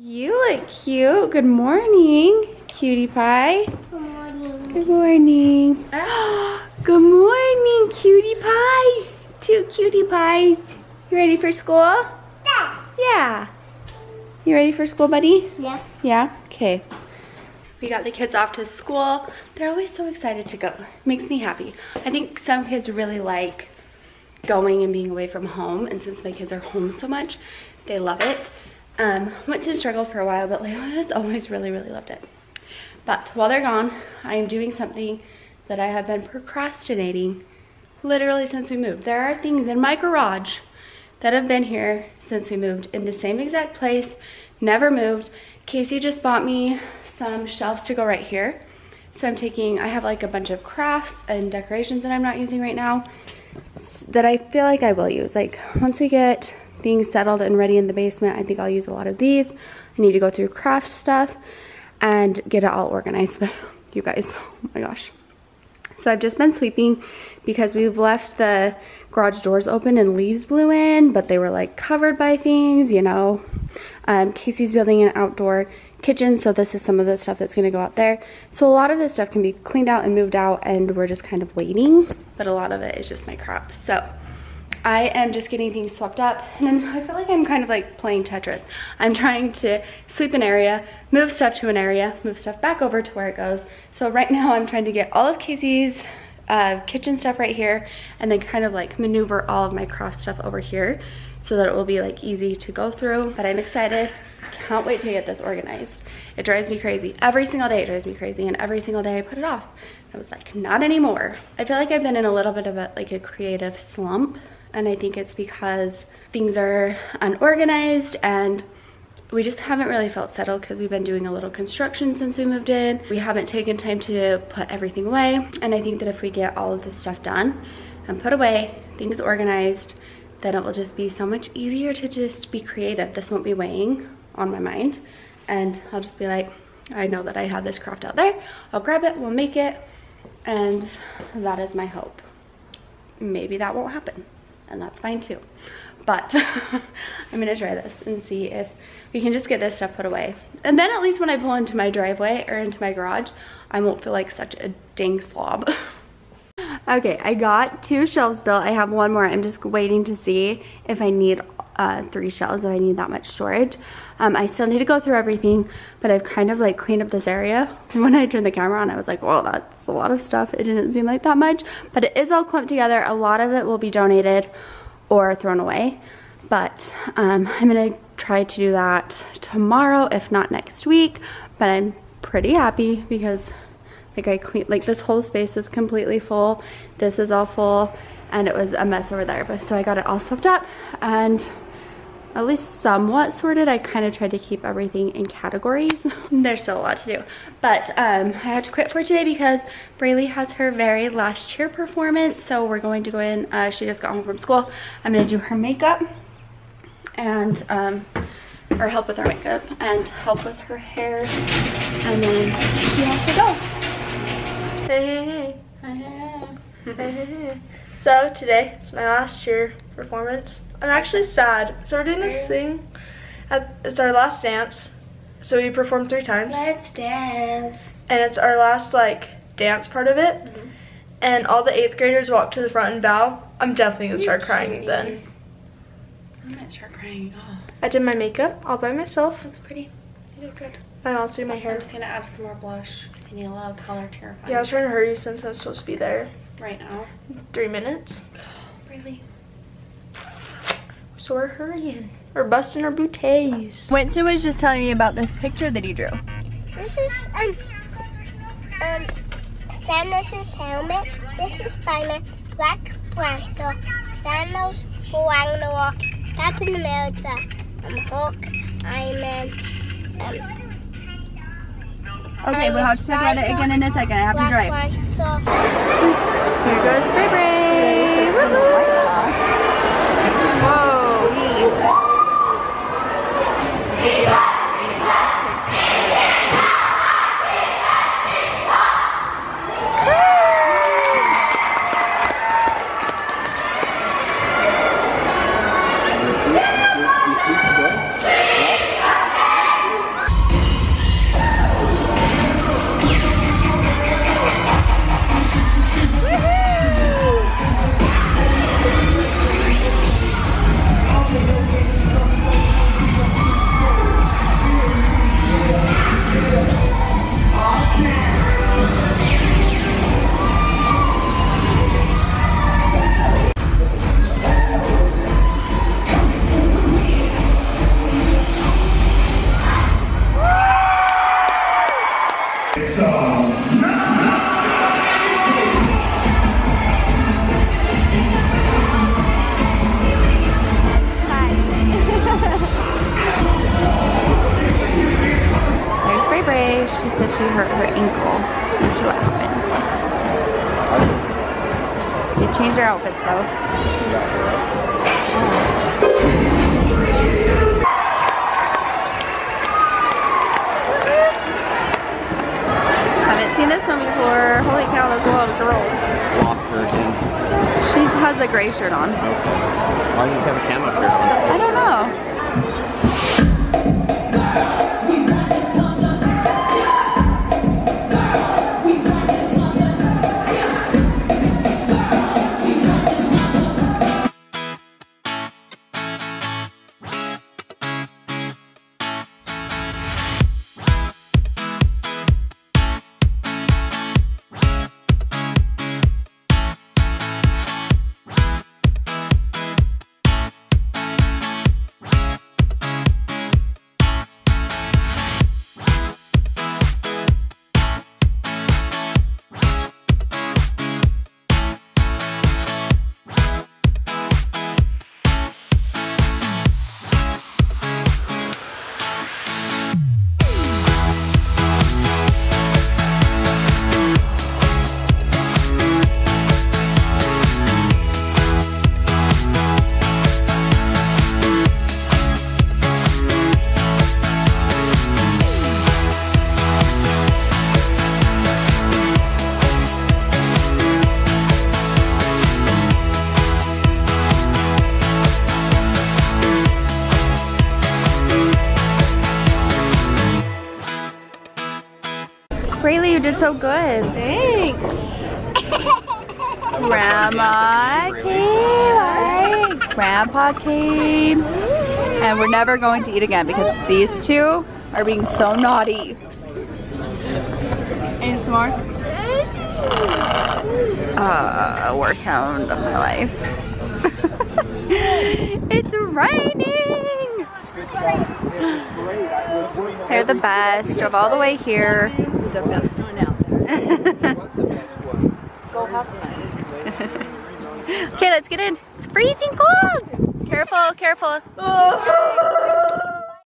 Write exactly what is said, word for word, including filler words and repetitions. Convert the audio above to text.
You look cute. Good morning, cutie pie. Good morning. Good morning. Good morning, cutie pie. Two cutie pies. You ready for school? Yeah. Yeah. You ready for school, buddy? Yeah. Yeah? Okay. We got the kids off to school. They're always so excited to go. Makes me happy. I think some kids really like going and being away from home, and since my kids are home so much, they love it. Um, went to struggle for a while, but Layla has always really, really loved it. But while they're gone, I am doing something that I have been procrastinating literally since we moved. There are things in my garage that have been here since we moved, in the same exact place, never moved. Casey just bought me some shelves to go right here. So I'm taking, I have like a bunch of crafts and decorations that I'm not using right now that I feel like I will use. Like once we get things settled and ready in the basement, I think I'll use a lot of these. I need to go through craft stuff and get it all organized. But you guys, oh my gosh. So I've just been sweeping because we've left the garage doors open and leaves blew in, but they were like covered by things, you know. Um, Casey's building an outdoor kitchen, so this is some of the stuff that's going to go out there. So a lot of this stuff can be cleaned out and moved out, and we're just kind of waiting, but a lot of it is just my crap. So I am just getting things swept up, and I'm, I feel like I'm kind of like playing Tetris. I'm trying to sweep an area, move stuff to an area, move stuff back over to where it goes. So right now I'm trying to get all of Casey's uh, kitchen stuff right here, and then kind of like maneuver all of my craft stuff over here so that it will be like easy to go through. But I'm excited. Can't wait to get this organized. It drives me crazy. Every single day it drives me crazy, and every single day I put it off. I was like, not anymore. I feel like I've been in a little bit of a like a creative slump, and I think it's because things are unorganized and we just haven't really felt settled because we've been doing a little construction since we moved in. We haven't taken time to put everything away, and I think that if we get all of this stuff done and put away, things organized, then it will just be so much easier to just be creative. This won't be weighing on my mind, and I'll just be like, I know that I have this craft out there, I'll grab it, we'll make it, and that is my hope. Maybe that won't happen, and that's fine too, but I'm gonna try this and see if we can just get this stuff put away, and then at least when I pull into my driveway or into my garage, I won't feel like such a dang slob. Okay, I got two shelves built. I have one more. I'm just waiting to see if I need uh, three shelves, if I need that much storage. Um, I still need to go through everything, but I've kind of like cleaned up this area. When I turned the camera on, I was like, well, that's a lot of stuff. It didn't seem like that much, but it is all clumped together. A lot of it will be donated or thrown away, but um, I'm going to try to do that tomorrow, if not next week, but I'm pretty happy because Like I clean, like this whole space was completely full. This was all full, and it was a mess over there. But so I got it all swept up and at least somewhat sorted. I kind of tried to keep everything in categories. There's still a lot to do, but um, I had to quit for today because Brailee has her very last cheer performance. So we're going to go in. Uh, she just got home from school. I'm gonna do her makeup and um, or help with her makeup and help with her hair, and then she has to go. Hey, hey, hey, hey, hey, hey. So today it's my last cheer performance. I'm actually sad. So we're doing this thing. At, it's our last dance. So we performed three times. Let's dance. And it's our last like dance part of it. Mm-hmm. And all the eighth graders walk to the front and bow. I'm definitely gonna start crying then. I'm gonna start crying. Oh. I did my makeup all by myself. Looks pretty. You look good. I also do my hair. I'm just gonna add some more blush. You need a lot of color to your face. Yeah, I was trying to hurry since I'm supposed to be there right now. Three minutes. Really? So we're hurrying. We're busting our booties. Winston was just telling me about this picture that he drew. This is um um Thanos' helmet. This is Spider-Man, Black Panther, Thanos, Thor Ragnarok, Captain America, um, Hulk, Iron Man, um. Okay, we'll have to talk about it again in a second. I have to drive. Here goes Bray Bray. Woohoo! Whoa! Wee! X-ray. She said she hurt her ankle. Not sure what happened. They changed their outfits though. Oh. This one before. Holy cow, those little girls. Lost version. She has a gray shirt on. Okay. Why do you have a camo shirt on? I don't Brailee, you did so good. Thanks. Grandma came. Grandpa came. And we're never going to eat again because these two are being so naughty. Any some more? Uh, worst sound of my life. It's raining. They're the best. Drove all the way here. The best one out there. What's the best one? Go Huffman. Okay, let's get in. It's freezing cold. Careful, careful. Oh.